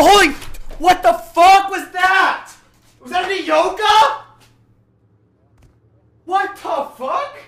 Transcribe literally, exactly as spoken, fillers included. holy... What the fuck was that? Was that a yoga? What the fuck?